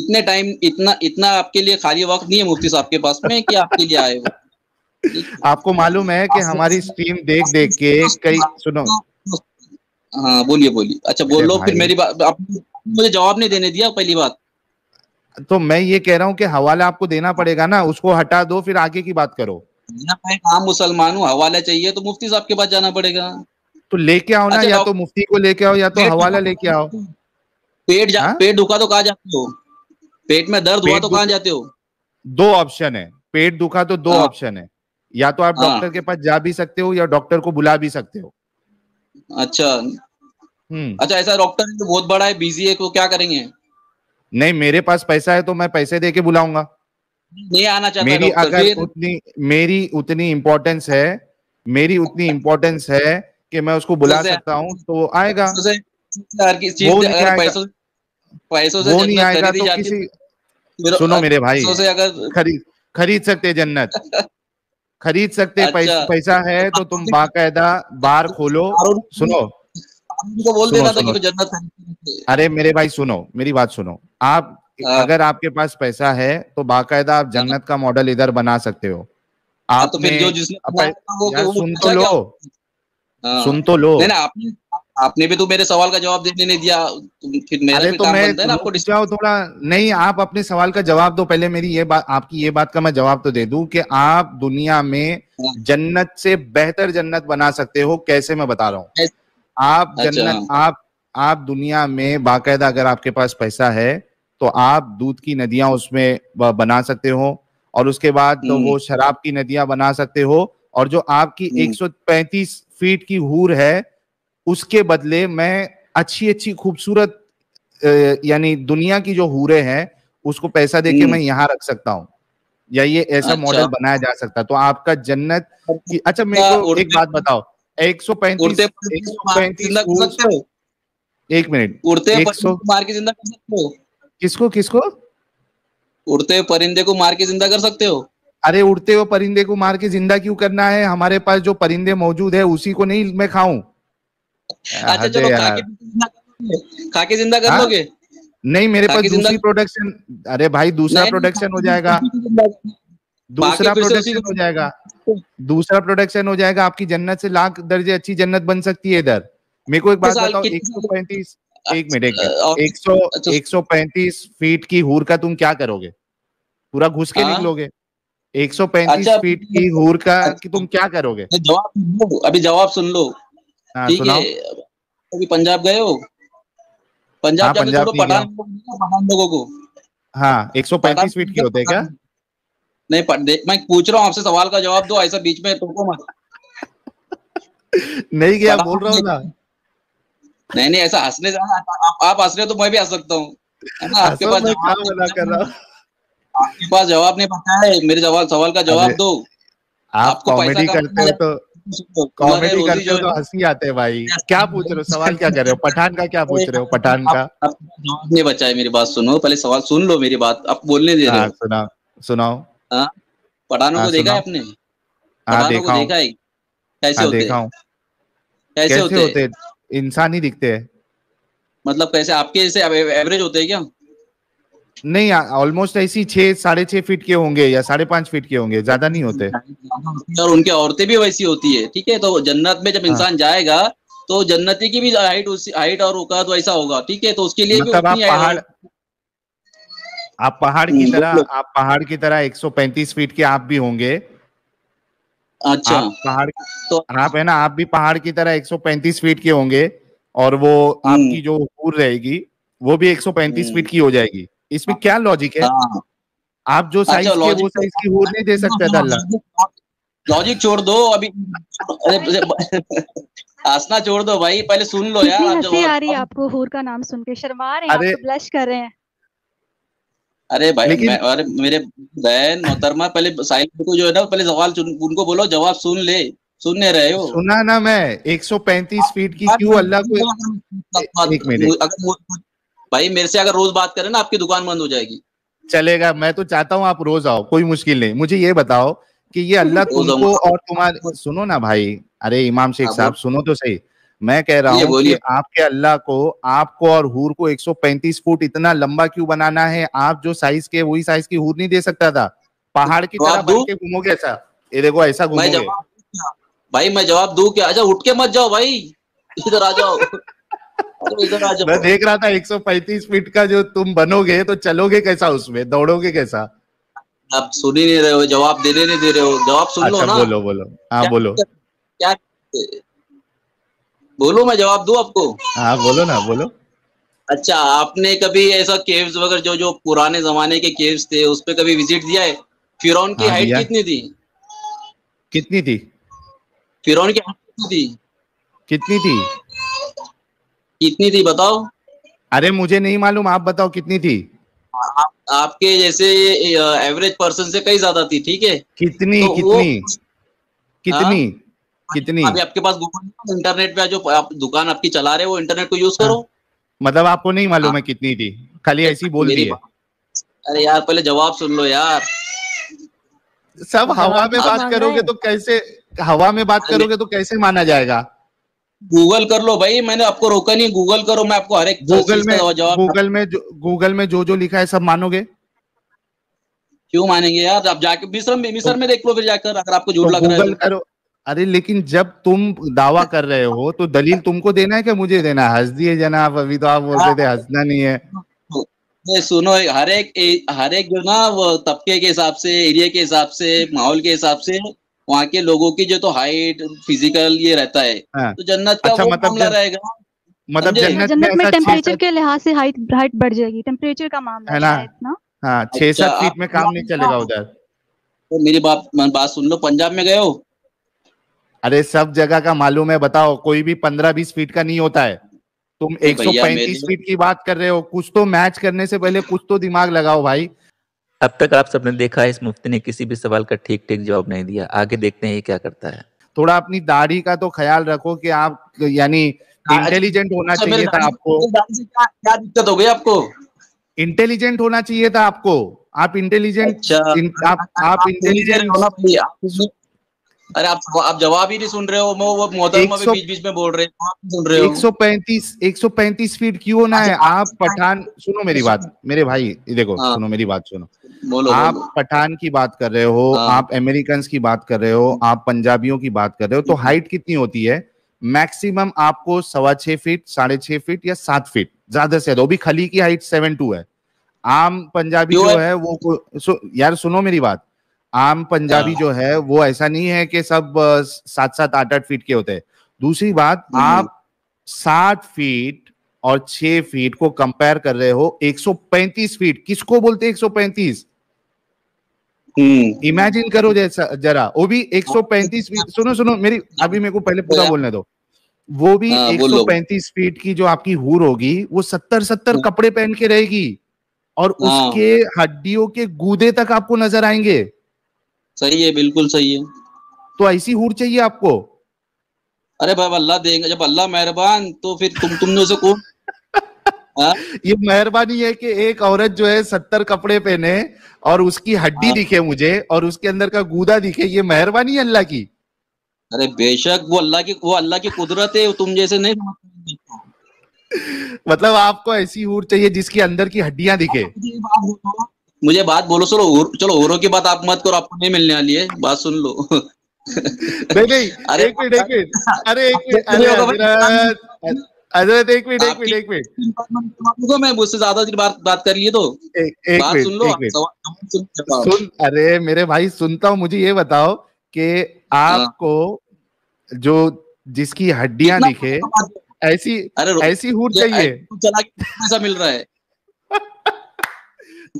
इतने टाइम इतना आपके लिए खाली वक्त नहीं है मुफ्ती साहब के पास में कि आपके लिए आए हो। आपको मालूम है कि हमारी स्ट्रीम देख देख के कई, सुनो। हाँ बोलिए बोलिए, अच्छा बोलो फिर मेरी बात। आपने मुझे जवाब नहीं देने दिया पहली बात तो। मैं ये कह रहा हूँ कि हवाला आपको देना पड़ेगा ना, उसको हटा दो फिर आगे की बात करो। मैं आम मुसलमान हूँ, हवाला चाहिए तो मुफ्ती साहब के पास जाना पड़ेगा। तो लेके आओ ना, या तो मुफ्ती को लेके आओ या तो हवाला लेके आओ। पेट दुखा तो कहाँ जाते हो, पेट में दर्द हुआ तो कहाँ जाते हो? दो ऑप्शन है, पेट दुखा तो दो ऑप्शन है, या तो आप डॉक्टर के पास जा भी सकते हो या डॉक्टर को बुला भी सकते हो। अच्छा अच्छा, ऐसा डॉक्टर तो बहुत बड़ा है, बिजी है, क्या करेंगे? नहीं मेरे पास पैसा है तो मैं पैसे दे के बुलाऊंगा। नहीं आना चाहता मेरी अगर मेरी उतनी इम्पोर्टेंस है, मेरी उतनी इम्पोर्टेंस है कि मैं उसको बुला सकता हूँ तो आएगा। वो नहीं आएगा तो किसी, सुनो मेरे भाई, खरीद सकते जन्नत, खरीद सकते। अच्छा। पैसा है तो तुम बाकायदा बार खोलो। सुनो, तो बोल देना था कि जन्नत। अरे मेरे भाई सुनो, मेरी बात सुनो, आप अगर आपके पास पैसा है तो बाकायदा आप जन्नत का मॉडल इधर बना सकते हो। आप तो फिर जो सुन तो लो ना, आपने भी तो मेरे सवाल का जवाब देने नहीं दिया फिर मेरा। अरे तो मैं आपको डिस्टर्ब थोड़ा नहीं, आप अपने सवाल का जवाब दो पहले, मेरी ये बात, आपकी ये बात का मैं जवाब तो दे दूं कि आप दुनिया में जन्नत से बेहतर जन्नत बना सकते हो। कैसे, मैं बता रहा हूँ। आप जन्नत, आप दुनिया में बाकायदा, अगर आपके पास पैसा है तो आप दूध की नदियां उसमें बना सकते हो, और उसके बाद तो वो शराब की नदियां बना सकते हो, और जो आपकी 135 फीट की हूर है उसके बदले में अच्छी खूबसूरत, यानी दुनिया की जो हूरे हैं उसको पैसा देके मैं यहाँ रख सकता हूँ, या ये ऐसा मॉडल बनाया जा सकता। तो आपका जन्नत की, अच्छा मेरे को एक बात बताओ, 135 एक मिनट, किसको उड़ते हुए परिंदे को मार के जिंदा कर सकते हो? अरे उड़ते हुए परिंदे को मार के जिंदा क्यों करना है? हमारे पास जो परिंदे मौजूद है उसी को नहीं मैं खाऊं। अच्छा चलो, खा के जिंदा कर लोगे? नहीं मेरे पास दूसरी प्रोडक्शन, अरे भाई दूसरा प्रोडक्शन हो जाएगा, दूसरा प्रोडक्शन हो जाएगा। आपकी जन्नत से लाख दर्जे अच्छी जन्नत बन सकती है इधर। मेरे को एक बात बताओ, 135, एक मिनट, 135 फीट की हूर का तुम क्या करोगे? पूरा घुस के निकलोगे? 135 फीट की हूर का कि तुम क्या करोगे? अभी जवाब सुन लो, ठीक है? अभी पंजाब गए हो? पंजाब जाके पठान लोगों को, हाँ 135 फीट की होते हैं क्या? नहीं, मैं पूछ रहा हूँ आपसे, सवाल का जवाब दो, ऐसा बीच में टोको मत। नहीं क्या बोल रहा हूँ ना? नहीं, ऐसा हंसने जाना, आप हंस रहे हो तो मैं भी हंस सकता हूँ, है ना? आपके पास जवाब नहीं पता है, मेरे सवाल का जवाब दो। आप कॉमेडी करते हो तो हंसी आते हैं भाई। क्या पूछ रहे हो, सवाल क्या कर रहे हो? पठान का क्या पूछ रहे हो? पठान का जवाब नहीं बचा है। मेरी बात सुनो, पहले सवाल सुन लो, मेरी बात आप बोलने दे रहे हो। सुनाओ। पठानों को देखा है आपने? पठानों को देखा है? कैसे होते? इंसान ही दिखते हैं, मतलब कैसे? आपके जैसे एवरेज होते हैं क्या? नहीं, ऑलमोस्ट ऐसी 6-6.5 फीट के होंगे या 5.5 फीट के होंगे, ज्यादा नहीं होते। और उनकी औरतें भी वैसी होती है, ठीक है? तो जन्नत में जब इंसान जाएगा तो जन्नती की भी हाइट और औकात वैसा होगा, ठीक है? तो उसके लिए मतलब आप पहाड़ की तरह 135 फीट के आप भी होंगे। अच्छा, आप है ना, आप भी पहाड़ की तरह 135 फीट के होंगे, और वो आपकी जो हूर रहेगी वो भी 135 फीट की हो जाएगी। इसमें क्या लॉजिक है? आप जो साइज के वो साइज की वो नहीं दे सकते थे अल्लाह। लॉजिक छोड़ दो अभी, हंसना छोड़ दो भाई, पहले सुन लो यार। हंसी आ रही है आपको हूर का नाम सुन के? शर्मा रहे हैं, आप तो ब्लश कर रहे हैं। अरे भाई अरे मेरे बहन मोहतरमा, पहले साहिल को जो है ना पहले सवाल उनको बोलो, जवाब सुन ले। सुन नहीं रहे हो? सुना ना मैं 135 फीट की क्यों अल्लाह को। एक मिनट भाई, मेरे से अगर रोज बात करें ना आपकी दुकान बंद हो जाएगी। चलेगा, मैं तो चाहता हूँ आप रोज आओ, कोई मुश्किल नहीं। मुझे ये बताओ कि ये अल्लाह तुमको और तुम्हारे, सुनो ना भाई, अरे इमाम शेख साहब सुनो तो सही, मैं कह रहा हूँ कि आपके अल्लाह को, आपको और हूर को 135 फुट इतना लंबा क्यों बनाना है? आप जो साइज के वही साइज की हूर नहीं दे सकता था? पहाड़ की तरह बन के घूमोगे ऐसा? ये देखो ऐसा घूमोगे भाई। मैं जवाब दूं क्या? आजा, उठ के मत जाओ भाई, इधर आ जाओ। मैं देख रहा था 135 फीट का जो तुम बनोगे तो चलोगे कैसा, उसमें दौड़ोगे कैसा? आप सुन ही नहीं रहे हो, जवाब देने नहीं दे रहे हो। जवाब सुन लो ना। बोलो बोलो, हाँ बोलो, क्या बोलो? मैं जवाब दूं आपको? हाँ बोलो ना, बोलो। अच्छा, आपने कभी ऐसा केव्स वगैरह जो जो पुराने जमाने के केव्स थे उस पे कभी विजिट दिया है? फिरौन की हाइट कितनी थी? कितनी थी फिरौन की? कितनी थी? कितनी थी बताओ? अरे मुझे नहीं मालूम, आप बताओ कितनी थी? आपके जैसे एवरेज पर्सन से कई ज्यादा थी। ठीक है, कितनी तो कितनी कितनी? अभी आपके पास गूगल, इंटरनेट पे जो आप दुकान आपकी चला रहे हो, इंटरनेट को यूज करो। मतलब आपको नहीं मालूम है कितनी थी, खाली ऐसी बोल दी है? अरे यार पहले जवाब सुन लो यार। सब हवा में बात करोगे तो कैसे, हवा में बात करोगे तो कैसे माना जाएगा? गूगल कर लो भाई, मैंने आपको रोका नहीं, गूगल करो। मैं आपको हर एक गूगल में जो लिखा है सब मानोगे? क्यों मानेंगे यार, आप जाके मिस्र में देख लो फिर जाकर, अगर आपको झूठ लग रहा है। अरे लेकिन जब तुम दावा कर रहे हो तो दलील तुमको देना है कि मुझे देना? हंस दिए जनाब, अभी तो आप बोलते थे हंसना नहीं है। नहीं सुनो, हर एक जो ना वो तबके के हिसाब से, एरिया के हिसाब से, माहौल के हिसाब से वहाँ के लोगों की जो तो हाइट, फिजिकल, ये रहता है। हाँ। तो जन्नत का अच्छा, वो मामला रहेगा। मतलब जन्नत में टेम्परेचर के लिहाज से हाइट बढ़ जाएगी, टेम्परेचर का मामला है ना। हाँ, 6-7 फीट में काम नहीं चलेगा उधर। तो मेरी बात सुन लो, पंजाब में गए हो? अरे सब जगह का मालूम है, बताओ कोई भी 15-20 फीट का नहीं होता है। तुम 135 फीट की बात कर रहे हो, कुछ तो मैच करने से पहले कुछ तो दिमाग लगाओ भाई। अब तक आप सबने देखा है इस मुफ्ती ने किसी भी सवाल का ठीक ठीक जवाब नहीं दिया। आगे देखते हैं ये क्या करता है। थोड़ा अपनी दाढ़ी का तो ख्याल रखो कि आप यानी इंटेलिजेंट होना चाहिए था आपको। क्या दिक्कत हो गई आपको? इंटेलिजेंट होना चाहिए था आपको, आप इंटेलिजेंट, आप इंटेलिजेंट। अरे आप जवाब ही नहीं सुन रहे हो। वो मोहतरमा भी बीच-बीच में बोल रहे हो, आप सुन रहे हो। 135 फीट क्यों ना है? आप पठान, सुनो मेरी बात मेरे भाई, देखो सुनो मेरी बात, सुनो। आप पठान की बात कर रहे हो, आप अमेरिकन की बात कर रहे हो, आप पंजाबियों की बात कर रहे हो, तो हाइट कितनी होती है? मैक्सिमम आपको 6.25 फीट, 6.5 फीट या 7 फीट, ज्यादा से ज्यादा। वो भी खली की हाइट 7'2" है। आम पंजाबी जो है वो, यार सुनो मेरी बात, आम पंजाबी जो है वो ऐसा नहीं है कि सब 7-8 फीट के होते हैं। दूसरी बात, आप 7 फीट और 6 फीट को कंपेयर कर रहे हो 135 फीट। किसको बोलते हैं 135? इमेजिन करो जैसा जरा, वो भी 135 फीट। सुनो मेरी, अभी मेरे को पहले पूरा बोलने दो। वो भी 135 फीट की जो आपकी हूर होगी वो 70-70 कपड़े पहन के रहेगी और उसके हड्डियों के गूदे तक आपको नजर आएंगे। सही है, बिल्कुल सही है। तो ऐसी हूर चाहिए आपको? अरे भाई अल्लाह देंगे, जब अल्लाह मेहरबान, तो फिर तुमने उसे कौन ये मेहरबानी है कि एक औरत जो है 70 कपड़े पहने और उसकी हड्डी दिखे मुझे और उसके अंदर का गूदा दिखे, ये मेहरबानी है अल्लाह की? अरे बेशक, वो अल्लाह की कुदरत है, तुम जैसे नहीं। मतलब आपको ऐसी हूर चाहिए जिसके अंदर की हड्डियां दिखे। मुझे बात बोलो, चलो औरों की बात आप मत करो, आपको नहीं मिलने वाली है, बात सुन लो। नहीं, अरे एक मिनट एक मिनट, मैं मुझसे ज्यादा देर बात कर लिए तो बात सुन लो। अरे मेरे भाई सुनता हूँ, मुझे ये बताओ कि आपको जो जिसकी हड्डियां दिखे ऐसी हूर चाहिए? चला, पैसा मिल रहा है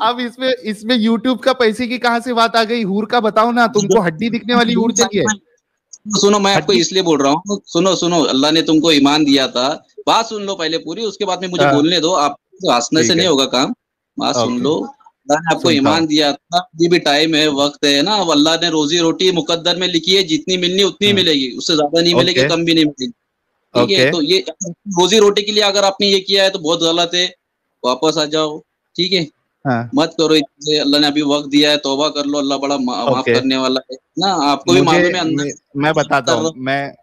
अब इसमें YouTube का पैसे की कहाँ से बात आ गई? हूर का बताओ ना, तुमको हड्डी दिखने वाली हूर चाहिए? सुनो, मैं आपको इसलिए बोल रहा हूँ, सुनो सुनो, अल्लाह ने तुमको ईमान दिया था, बात सुन लो पहले पूरी, उसके बाद में मुझे बोलने दो। आप हंसने से नहीं होगा काम, बात सुन लो। आपको ईमान दिया था, ये भी टाइम है, वक्त है ना। अब अल्लाह ने रोजी रोटी मुकद्दर में लिखी है, जितनी मिलनी उतनी मिलेगी, उससे ज्यादा नहीं मिलेगी, कम भी नहीं मिलेगी, ठीक है। तो ये रोजी रोटी के लिए अगर आपने ये किया है तो बहुत गलत है, वापस आ जाओ, ठीक है। मत करो, अल्लाह ने अभी वक्त दिया है, तौबा कर लो, अल्लाह बड़ा माफ करने वाला है ना। आपको भी मालूम है अंदर, मैं बताता हूँ, मैं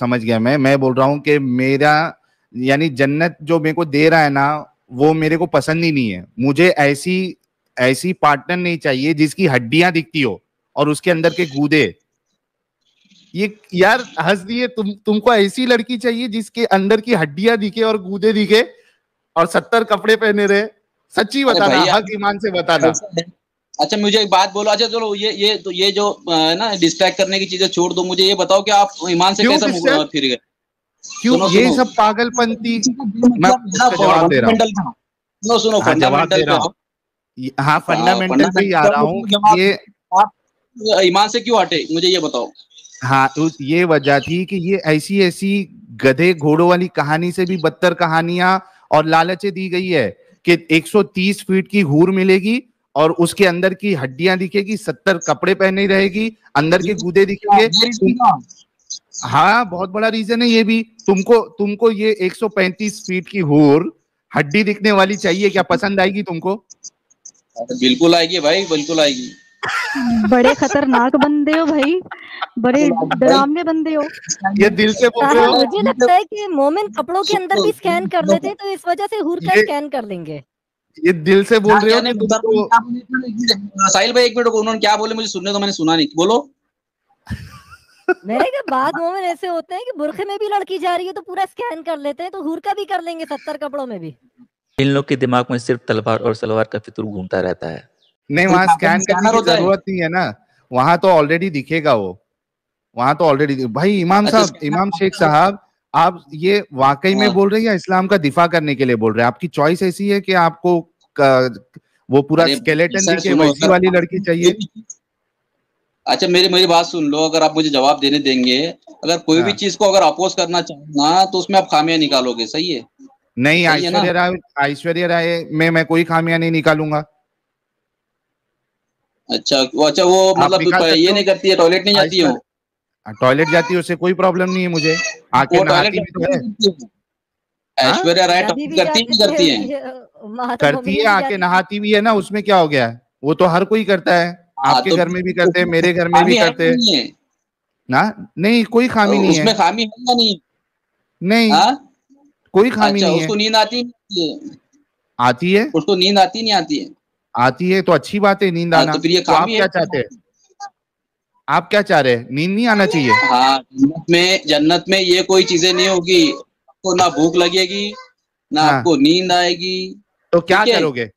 समझ गया। मैं बोल रहा हूँ कि मेरा यानी जन्नत जो मेरे को दे रहा है ना, वो मेरे को पसंद ही नहीं है। मुझे ऐसी पार्टनर नहीं चाहिए जिसकी हड्डियां दिखती हो और उसके अंदर के गूदे। ये यार हंस दिए तुमको ऐसी लड़की चाहिए जिसके अंदर की हड्डियां दिखे और गूदे दिखे और 70 कपड़े पहने रहे। सच्ची बताना, हक ईमान से बताना। अच्छा मुझे एक बात बोलो, अच्छा चलो ये जो है ना डिस्ट्रैक्ट करने की चीजें छोड़ दो, मुझे ये बताओ कि आप ईमान से कैसे फिर गए? क्यों ये सब पागलपंथी? सुनो, फंडामेंटल पे आ रहा हूँ। ये आप ईमान से क्यों हटे, मुझे ये बताओ। हाँ, तो ये वजह थी कि ये ऐसी गधे घोड़ों वाली कहानी से भी बदतर कहानियां और लालचे दी गई है कि 130 फीट की हूर मिलेगी और उसके अंदर की हड्डियां दिखेगी, 70 कपड़े पहने रहेगी, अंदर के गूदे दिखेंगे। हाँ, बहुत बड़ा रीजन है ये भी। तुमको ये 135 फीट की हूर हड्डी दिखने वाली चाहिए, क्या पसंद आएगी तुमको? बिल्कुल आएगी भाई, बिल्कुल आएगी। बड़े खतरनाक बंदे हो भाई, बड़े डरावने बंदे हो। ये दिल से बोल रहे हो। मुझे लगता है कि मोमिन कपड़ों के अंदर भी स्कैन कर लेते हैं, तो इस वजह से हूर का स्कैन कर लेंगे। ये दिल से बोल रहे हो साहिल भाई। एक मिनट, उन्होंने क्या बोले मुझे सुनने, तो मैंने सुना नहीं, बोलो। मेरे के बाद मोमिन ऐसे होते हैं कि बुरखे में भी लड़की जा रही है तो पूरा स्कैन कर लेते हैं, तो हूर का भी कर लेंगे 70 कपड़ों में भी। इन लोग के दिमाग में सिर्फ तलवार और सलवार का फितूर घूमता रहता है। नहीं, वहाँ स्कैन करने की जरूरत नहीं है ना, वहाँ तो ऑलरेडी दिखेगा वो, वहाँ तो ऑलरेडी। भाई इमाम साहब, इमाम शेख साहब, आप ये वाकई में बोल रहे हैं या इस्लाम का दिफा करने के लिए बोल रहे हैं? आपकी चॉइस ऐसी है कि आपको वो पूरा स्केलेटन दिखे वैसी वाली लड़की चाहिए? अच्छा मेरी बात सुन लो, अगर आप मुझे जवाब देने देंगे। अगर कोई भी चीज को अगर अपोज करना चाहो ना, तो उसमें आप खामियां निकालोगे, सही है? नहीं, ऐश्वर्या राय में मैं कोई खामियां नहीं निकालूंगा। अच्छा वो मतलब ये नहीं करती है, टॉयलेट नहीं जाती है? टॉयलेट जाती है, उससे कोई प्रॉब्लम नहीं है मुझे। आके नहाती भी तो है ऐश्वर्या राय, करती है, आके नहाती भी है ना, उसमें क्या हो गया? वो तो हर कोई करता है, आपके घर में भी करते हैं, मेरे घर में भी करते हैं ना। नहीं, कोई खामी नहीं है उसमें। खामी है या नहीं? नहीं, कोई खामी नहीं है। उसको नींद आती है? उसको नींद आती नहीं आती है? आती है, तो अच्छी बात है नींद आना। तो आप क्या चाहते हैं? आप क्या चाह रहे हैं? नींद नहीं आना चाहिए? हाँ, जन्नत में ये कोई चीजें नहीं होगी, आपको ना भूख लगेगी ना आपको नींद आएगी। तो क्या करोगे?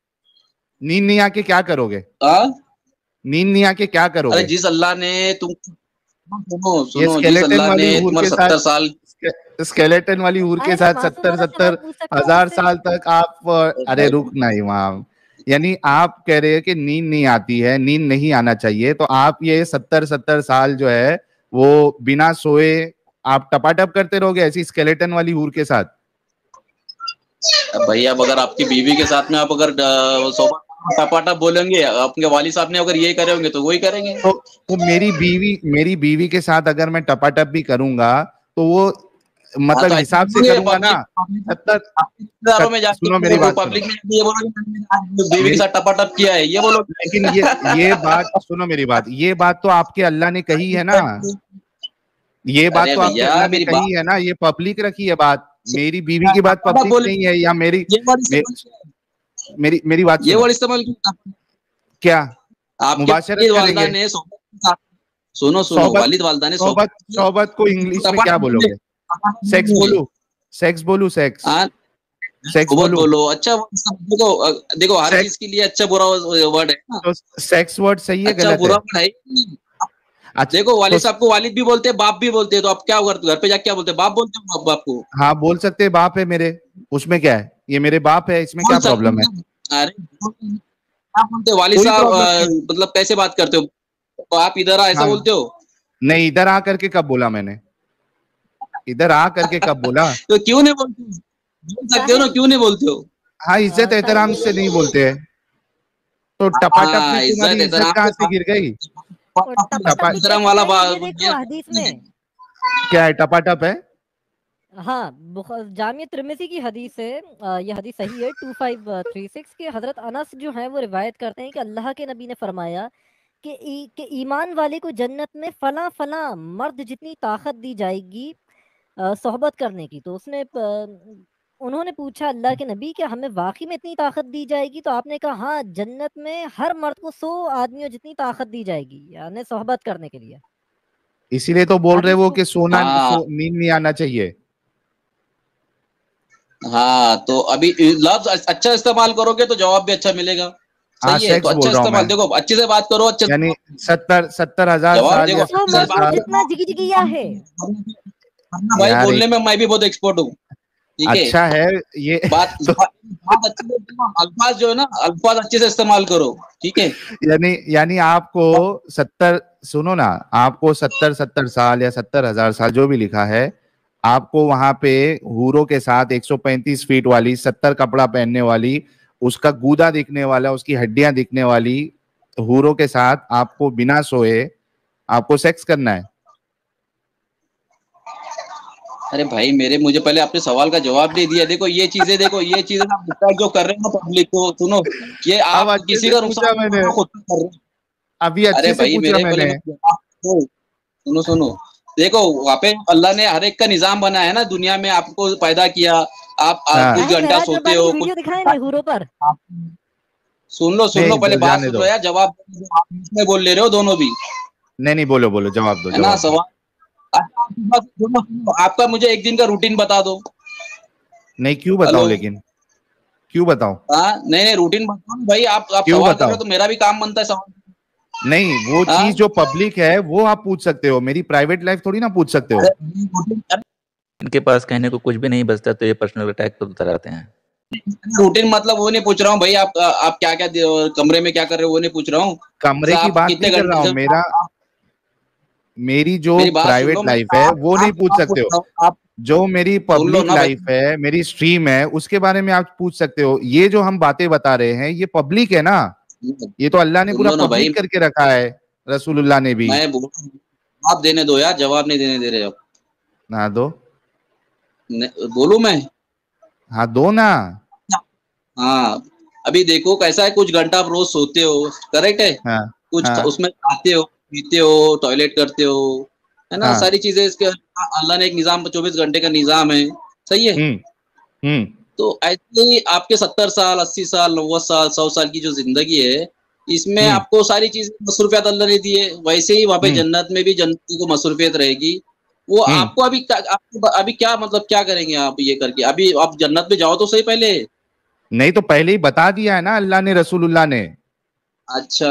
नींद नहीं आके क्या करोगे? नींद नहीं आके क्या करोगे? अरे जिस अल्लाह ने सुनो, जिस अल्लाह ने तुम्हारे 70 साल स्केलेटन वाली हूर के साथ 70-70 हजार साल तक आप, अरे रुक ना इमाम, यानी आप कह रहे हैं कि नींद नहीं आती है, नींद नहीं आना चाहिए, तो आप ये 70-70 साल जो है वो बिना सोए आप टपाटप करते रहोगे ऐसी स्केलेटन वाली हूर के साथ? भैया, अगर आपकी बीवी के साथ में आप अगर टपाटप बोलेंगे, आपके वाली साहब ने अगर ये करे होंगे तो वही करेंगे। तो मेरी बीवी के साथ अगर मैं टपाटप भी करूंगा तो वो मतलब हिसाब से करूंगा ना। सुनो मेरी बात, पब्लिक में ये बोलो बीवी के साथ टपाटप किया है, ये बोलो। लेकिन ये बात सुनो मेरी बात, ये बात तो आपके अल्लाह ने कही है ना, ये बात तो आपके अल्लाह ने कही है ना, ये पब्लिक रखी है बात। मेरी बीवी की बात पब्लिक नहीं है, या मेरी बात ये वर्ड इस्तेमाल क्या आप मुबाशरत ने? सुनो वालिद ने सोबत को इंग्लिश में क्या बोलोगे? सेक्स बोलो। अच्छा देखो हर चीज के लिए अच्छा बुरा वर्ड है ना, तो सेक्स वर्ड सही है, अच्छा बुरा वर्ड है। अच्छा देखो वालिद साहब को वालिद भी बोलते हैं, बाप भी बोलते हैं, तो आप क्या घर पे जाके क्या बोलते हैं? बाप बोलते हैं, बाप को। हाँ बोल सकते हैं, बाप है मेरे, उसमें क्या है? ये मेरे बाप है, इसमें क्या प्रॉब्लम है? अरे आप बोलते वाली साहब मतलब कैसे बात करते हो आप, इधर आ ऐसा बोलते हो? नहीं, इधर आ करके कब बोला मैंने? इधर आ करके कब बोला? तो क्यों नहीं बोलते? बोल सकते हो ना, क्यों नहीं बोलते हो? हाँ, इज्जत एहतराम से नहीं बोलते है तो टपाटप में तुम्हारी इज्जत कहाँ से गिर गई? टपाटप वाला हदीस में क्या है? टपाटप है। हाँ, जामिया तिर्मिज़ी की हदीस है, यह हदीस सही है 2536 के। हजरत अनस जो हैं वो रिवायत करते हैं कि अल्लाह के नबी ने फरमाया कि ईमान वाले को जन्नत में फला फला मर्द जितनी ताकत दी जाएगी सोहबत करने की। तो उसने उन्होंने पूछा अल्लाह के नबी क्या हमें वाकई में इतनी ताकत दी जाएगी? तो आपने कहा हाँ, जन्नत में हर मर्द को 100 आदमियों जितनी ताकत दी जाएगी, यानी सोहबत करने के लिए। इसीलिए तो बोल रहे वो कि सोना नींद नहीं आना चाहिए। हाँ, तो अभी लफ्ज अच्छा इस्तेमाल करोगे तो जवाब भी अच्छा मिलेगा। सही है, तो अच्छा इस्तेमाल, देखो अच्छे से बात करो। अच्छा, यानी 70,000 जितना जिकिया है भाई, बोलने में मैं भी बहुत एक्सपर्ट हूँ। ठीक है, अच्छा है ये बात। अल्फाज जो है ना, अल्फाज अच्छे से इस्तेमाल करो। ठीक है, यानी आपको 70, सुनो ना, आपको 70 साल या 70,000 साल जो भी लिखा है, आपको वहां पे हूरों के साथ 135 फीट वाली, 70 कपड़ा पहनने वाली, उसका गूदा दिखने वाला, उसकी हड्डियां दिखने वाली हूरों के साथ आपको बिना सोए आपको सेक्स करना है। अरे भाई मेरे, मुझे पहले आपने सवाल का जवाब दे दिया। देखो ये चीजें, आप जो कर रहे हो पब्लिक को, सुनो ये आप किसी का नुकसान अभी। अरे भाई मेरे, सुनो देखो, वहाँ पे अल्लाह ने हर एक का निजाम बनाया है ना। दुनिया में आपको पैदा किया, आप कुछ घंटा सोते हो, कुछ सुन लो पहले बात सुनो यार। जवाब में बोल ले रहे हो दोनों भी। नहीं, बोलो जवाब दो, है ना सवाल आपका। मुझे एक दिन का रूटीन बता दो। नहीं, क्यों बताओ? लेकिन क्यों बताओ? हाँ, नहीं, रूटीन बताओ भाई। आप सवाल कर रहे हो तो मेरा भी काम बनता है सवाल। नहीं, वो चीज जो पब्लिक है वो आप पूछ सकते हो, मेरी प्राइवेट लाइफ थोड़ी ना पूछ सकते हो। इनके पास कहने को कुछ भी नहीं बचता, तो ये पर्सनल अटैक पर उतराते हैं। रूटीन मतलब वो नहीं पूछ रहा हूँ भाई, आप क्या क्या कमरे में क्या कर रहे हो वो नहीं पूछ रहा हूँ। कमरे की बात नहीं कर रहा हूँ, मेरी जो प्राइवेट लाइफ है वो नहीं पूछ सकते हो। आप जो मेरी पब्लिक लाइफ है, मेरी स्ट्रीम है, उसके बारे में आप पूछ सकते हो। ये जो हम बातें बता रहे हैं ये पब्लिक है ना, ये तो अल्लाह ने पूरा पब्लिक करके रखा है, रसूलुल्लाह ने भी। मैं आप देने दो यार, जवाब नहीं देने दे रहे आप। ना दो, बोलू मैं? हाँ दो ना। हाँ, अभी देखो कैसा है, कुछ घंटा आप रोज सोते हो, करेक्ट है। हाँ, कुछ हाँ, उसमें खाते हो, पीते हो, टॉयलेट करते हो, है ना। हाँ, सारी चीजें इसके अल्लाह ने एक निजाम, 24 घंटे का निजाम है। सही है, तो ऐसे ही आपके 70 साल, 80 साल, 90 साल, 100 साल की जो जिंदगी है, इसमें आपको सारी चीजें मसरूफियत अल्लाह ने दी है। वैसे ही वहाँ पे जन्नत में भी जन्नत को मसरूफियत रहेगी। वो आपको अभी क्या मतलब क्या करेंगे आप ये करके? अभी आप जन्नत में जाओ तो सही पहले। नहीं तो पहले ही बता दिया है ना अल्लाह ने, रसूलुल्लाह ने। अच्छा,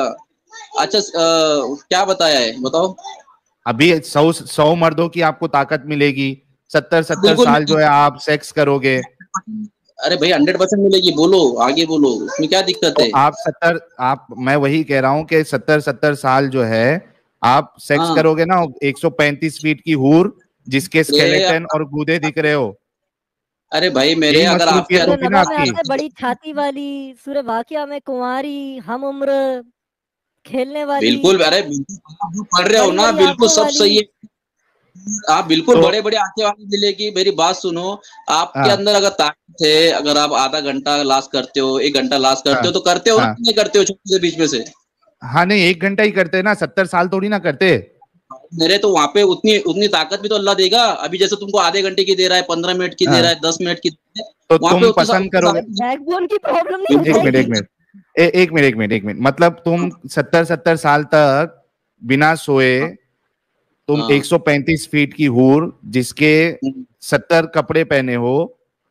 क्या बताया है बताओ? अभी 100 मर्दों की आपको ताकत मिलेगी, 70 साल जो है आप सेक्स करोगे। अरे भाई 100% मिलेगी, बोलो आगे बोलो, उसमें क्या दिक्कत है? तो मैं वही कह रहा हूँ कि 70 साल जो है आप सेक्स करोगे ना, 135 फीट की हूर जिसके स्केलेटन और गूदे दिख रहे हो। अरे भाई मेरे, अगर आपकी बड़ी छाती वाली, सूरह वाक़िया में कुंवारी, हम उम्र खेलने वाली, बिल्कुल। अरे पढ़ रहे हो ना, बिल्कुल सब सही है। आप बिल्कुल तो, बड़े बड़े आंखें वाली मिलेगी। मेरी बात सुनो, आपके अंदर अगर ताकत है, अगर आप आधा घंटा लाश करते हो, 1 घंटा लाश करते हो, तो करते हो ना, नहीं करते हो छोटे से बीच में से? हाँ, नहीं 1 घंटा ही करते ना, 70 साल थोड़ी ना करते मेरे। तो वहाँ पे उतनी ताकत भी तो अल्लाह देगा। अभी जैसे तुमको आधे घंटे की दे रहा है, 15 मिनट की दे रहा है, 10 मिनट की दे रहा है। मतलब तुम 70 साल तक बिना सोए तुम 135 फीट की हूर जिसके 70 कपड़े पहने हो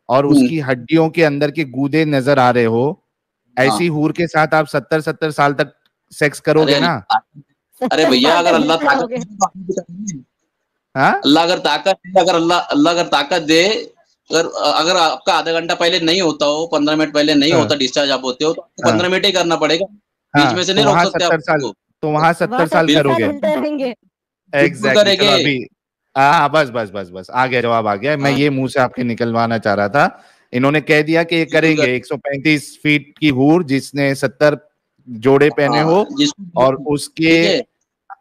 और उसकी हड्डियों के अंदर के गूदे नजर आ रहे हो, ऐसी हूर के साथ आप 70 साल तक सेक्स करोगे ना? अरे भैया, अगर अल्लाह ताकत दे अगर आपका आधा घंटा पहले नहीं होता हो, 15 मिनट पहले नहीं होता डिस्चार्ज आप होते हो, तो 15 मिनट ही करना पड़ेगा, बीच में से नहीं रोक सकते आप। तो वहाँ 70 साल करोगे, एग्जैक्टली। बस आ गया जवाब, आ गया। मैं ये मुंह से आपके निकलवाना चाह रहा था। इन्होंने कह दिया कि ये करेंगे 135 फीट की हूर जिसने 70 जोड़े पहने हो और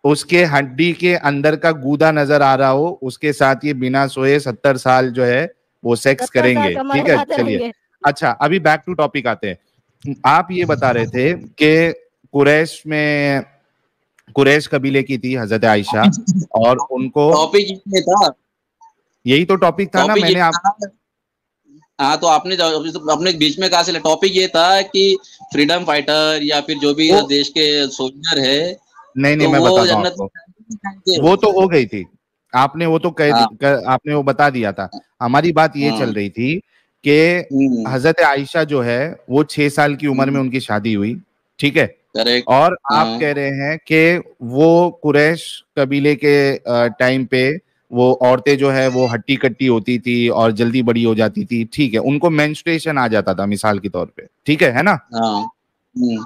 उसके हड्डी के अंदर का गूदा नजर आ रहा हो, उसके साथ ये बिना सोए 70 साल जो है वो सेक्स करेंगे। ठीक है, चलिए। अच्छा, अभी बैक टू टॉपिक आते हैं। आप ये बता रहे थे कि कुरैश में कुरैश कबीले की थी हजरत आयशा और उनको टॉपिक था, यही तो टॉपिक था ना। मैंने आप हाँ, तो आपने अपने बीच में कहा से टॉपिक ये था कि फ्रीडम फाइटर या फिर जो भी देश के सोल्जर है। नहीं तो मैं बताता हूँ, वो तो हो गई थी। आपने वो तो कह आपने वो बता दिया था। हमारी बात ये चल रही थी कि हजरत आयशा जो है वो 6 साल की उम्र में उनकी शादी हुई। ठीक है, और आप कह रहे हैं कि वो कुरैश कबीले के टाइम पे वो औरतें जो है वो हट्टी कट्टी होती थी और जल्दी बड़ी हो जाती थी। ठीक है, उनको मेंस्ट्रुएशन आ जाता था मिसाल के तौर पे। ठीक है ना।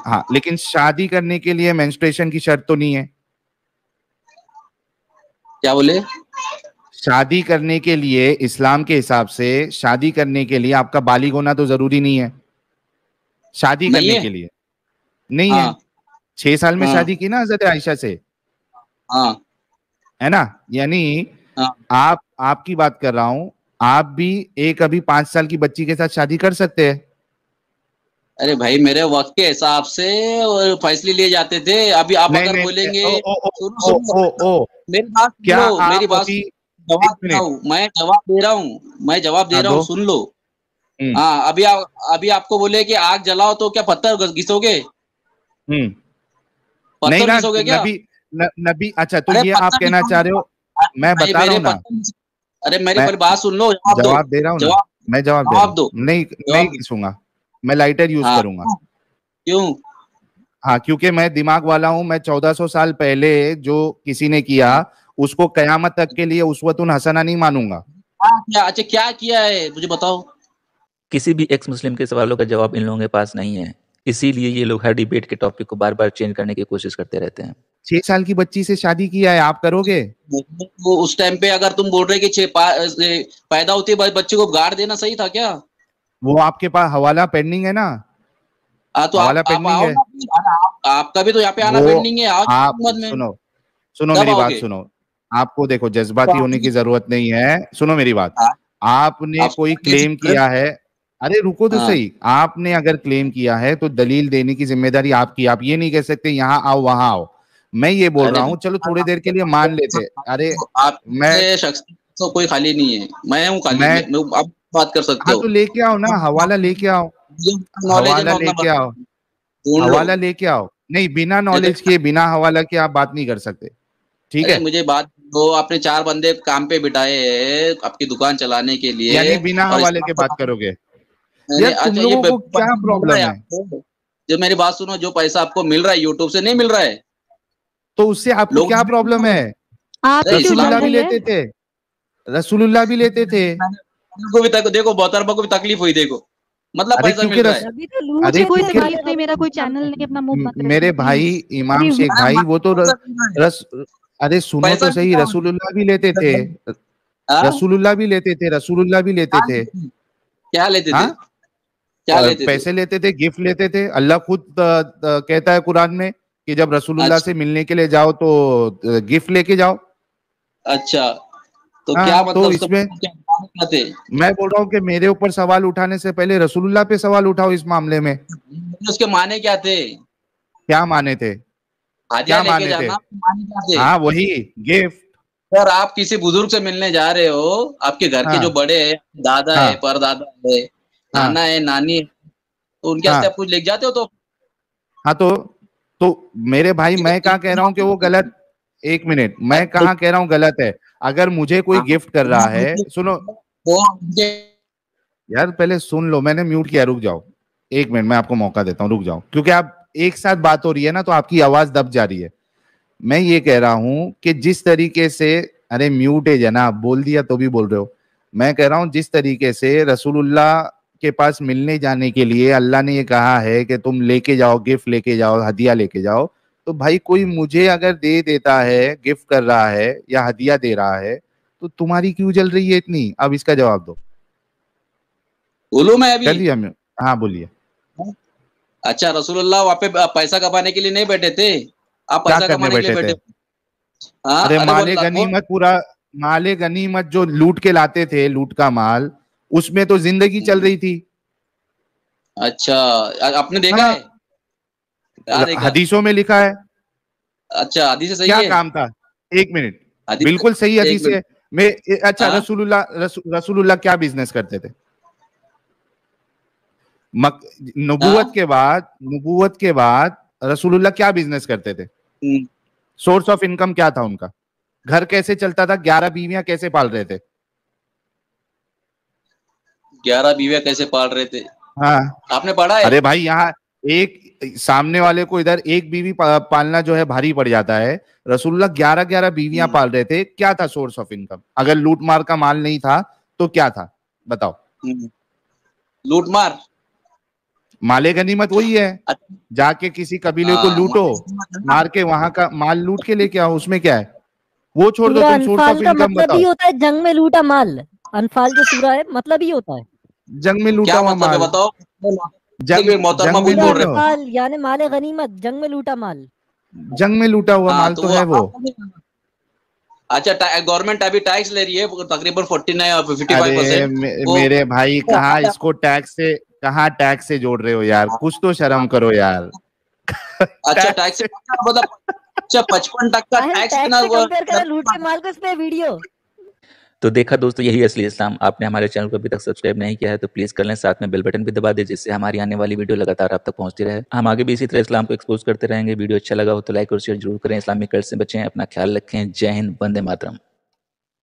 हाँ, लेकिन शादी करने के लिए मेंस्ट्रुएशन की शर्त तो नहीं है। क्या बोले? शादी करने के लिए इस्लाम के हिसाब से शादी करने के लिए आपका बालिग होना तो जरूरी नहीं है। शादी करने के लिए नहीं है। 6 साल में शादी की ना हजरत आयशा से, है ना। यानी आप, आपकी बात कर रहा हूं, आप भी एक अभी 5 साल की बच्ची के साथ शादी कर सकते हैं। अरे भाई, मेरे वक्त के हिसाब से फैसले लिए जाते थे। अभी आप अगर बोलेंगे, मेरी बात मैं जवाब दे रहा हूँ, सुन लो। हाँ, अभी आपको बोले कि आग जलाओ तो क्या पत्थर घिसोगे? पत्थर घिसोगे क्या नबी? अच्छा, तो ये आप कहना चाह रहे हो? मैं बता रहा हूँ ना। अरे मेरी बात सुन लो, जवाब दे रहा हूँ मैं। जवाब दो। नहीं घिसूंगा मैं, लाइटर यूज करूंगा। क्यों? हाँ, क्योंकि मैं दिमाग वाला हूँ। मैं 1400 साल पहले जो किसी ने किया उसको कयामत तक के लिए उसवतुन हसना नहीं मानूंगा। अच्छा, क्या किया है मुझे बताओ। किसी भी एक्स मुस्लिम के सवालों का जवाब इन लोगों के पास नहीं है, इसीलिए ये लोग हर डिबेट के टॉपिक को बार बार चेंज करने की कोशिश करते रहते हैं। 6 साल की बच्ची से शादी किया है, आप करोगे? वो उस टाइम पे अगर तुम बोल रहे कि पैदा होती बच्चे को गाड़ देना सही था क्या? वो आपके पास हवाला पेंडिंग है ना। तो हवाला पेंडिंग है। आपका भी तो यहाँ पे आना पेंडिंग है। आप सुनो, मेरी बात सुनो। आपको देखो, जज्बाती होने की जरूरत नहीं है। सुनो मेरी बात। आपने कोई क्लेम किया है? अरे रुको तो सही। आपने अगर क्लेम किया है तो दलील देने की जिम्मेदारी आपकी। आप ये नहीं कह सकते यहाँ आओ वहाँ आओ। मैं ये बोल रहा हूँ, चलो थोड़ी देर के लिए मान लेते। अरे आप, मैं शख्सियत तो कोई खाली नहीं है, मैं हूँ खाली। मैं आप बात कर सकते हो। तो लेके आओ ना, हवाला लेके आओ, हवाला लेके आओ। नहीं, बिना नॉलेज के, बिना हवाला के आप बात नहीं कर सकते। ठीक है, मुझे बात दो। आपने 4 बंदे काम पे बिठाए हैं आपकी दुकान चलाने के लिए, यानी बिना हवाले के बात करोगे? तुम लोगों को क्या प्रॉब्लम है? जो मेरी बात सुनो, जो पैसा आपको मिल रहा है यूट्यूब से, नहीं मिल रहा है तो उससे आप लोग क्या प्रॉब्लम है? रसूलुल्लाह भी लेते थे, को भी देखो, बहतरबा को भी तकलीफ हुई। देखो मतलब पैसा मिल रहा है। अरे कोई तकलीफ नहीं, मेरा कोई चैनल नहीं, अपना मुंह मत। मेरे भाई इमाम शेख भाई, वो तो अरे सुनो तो सही, रसूलुल्लाह भी लेते थे, क्या लेते थे? पैसे लेते थे, गिफ्ट लेते थे। अल्लाह खुद कहता है कुरान में कि जब रसूलुल्लाह से मिलने के लिए जाओ तो गिफ्ट लेके जाओ। अच्छा, तो क्या मतलब? तो इसमें मैं बोल रहा हूँ कि मेरे ऊपर सवाल उठाने से पहले रसूलुल्लाह पे सवाल उठाओ इस मामले में। उसके माने क्या थे? क्या माने थे? हाँ, वही गिफ्ट। सर, आप किसी बुजुर्ग से मिलने जा रहे हो, आपके घर के जो बड़े है, दादा है, परदादा है, नाना है, नानी है, तो उनके हाथ से आप कुछ लेके जाते हो तो? हाँ, तो मेरे भाई मैं कहाँ कह रहा हूँ कि वो गलत? एक मिनट, मैं कहाँ कह रहा हूँ गलत है? अगर मुझे कोई गिफ्ट कर रहा है, सुनो यार, पहले सुन लो। मैंने म्यूट किया, रुक जाओ एक मिनट, मैं आपको मौका देता हूँ, रुक जाओ। क्योंकि आप एक साथ बात हो रही है ना, तो आपकी आवाज दब जा रही है। मैं ये कह रहा हूँ कि जिस तरीके से, अरे म्यूट है जनाब, बोल दिया तो भी बोल रहे हो। मैं कह रहा हूँ जिस तरीके से रसूलुल्लाह के पास मिलने जाने के लिए अल्लाह ने ये कहा है कि तुम लेके जाओ, गिफ्ट लेके जाओ, हदिया लेके जाओ, तो भाई कोई मुझे अगर दे देता है, गिफ्ट कर रहा है या हदिया दे रहा है, तो तुम्हारी क्यों जल रही है इतनी? अब इसका जवाब दो। बोलूं मैं अभी? चलिए हमें, हाँ बोलिए। अच्छा, रसूलुल्लाह वहाँ पे पैसा कमाने के लिए नहीं बैठे थे? आप पैसा कमाने के लिए बैठे थे? अरे माले गनीमत, पूरा माले गनीमत जो लूट के लाते थे, लूट का माल, उसमें तो जिंदगी चल रही थी। अच्छा, आपने देखा है? हदीसों में लिखा है। अच्छा, हदीस सही है? क्या काम था? एक मिनट, बिल्कुल सही हदीस है। मैं अच्छा, रसूलुल्लाह क्या बिजनेस करते थे? नबूवत के बाद रसूलुल्लाह क्या बिजनेस करते थे? सोर्स ऑफ इनकम क्या था उनका? घर कैसे चलता था? 11 बीवियां कैसे पाल रहे थे? 11 बीवियां कैसे पाल रहे थे? हाँ, आपने पढ़ा है? अरे भाई, यहाँ एक सामने वाले को इधर एक बीवी पालना जो है भारी पड़ जाता है। रसूलुल्लाह 11-11 बीवियां पाल रहे थे। क्या था सोर्स ऑफ इनकम? अगर लूटमार का माल नहीं था तो क्या था, बताओ? लूटमार, माले गनीमत वही है, जाके किसी कबीले को लूटो, मार के वहां का माल लूट के लेके आओ, उसमें क्या है? वो छोड़ दो, तुम सोर्स ऑफ इनकम बताओ। ही होता है जंग में लूटा माल, अनफाल जो सूरा है, मतलब ही होता है जंग में लूटा हुआ माल। बताओ, जंग में मोहतरमा भी बोल रहे हो, माल यानी माले गनीमत, जंग में लूटा माल, जंग में लूटा हुआ माल तो है वो। अच्छा, गवर्नमेंट अभी टैक्स ले रही है तकरीबन 49 और 55%। मेरे भाई, कहाँ इसको टैक्स से, कहाँ टैक्स से जोड़ रहे हो यार? कुछ तो शर्म करो यार। अच्छा, टैक्स से मतलब 55% टैक्स ना वो लूट के माल को इसमें वीडियो। तो देखा दोस्तों, यही असली इस्लाम। आपने हमारे चैनल को अभी तक सब्सक्राइब नहीं किया है तो प्लीज़ कर लें, साथ में बेल बटन भी दबा दें, जिससे हमारी आने वाली वीडियो लगातार आप तक पहुंचती रहे। हम आगे भी इसी तरह इस्लाम को एक्सपोज करते रहेंगे। वीडियो अच्छा लगा हो तो लाइक और शेयर जरूर करें। इस्लामिक कल्चर से बचें, अपना ख्याल रखें। जय हिंद, वंदे मातरम।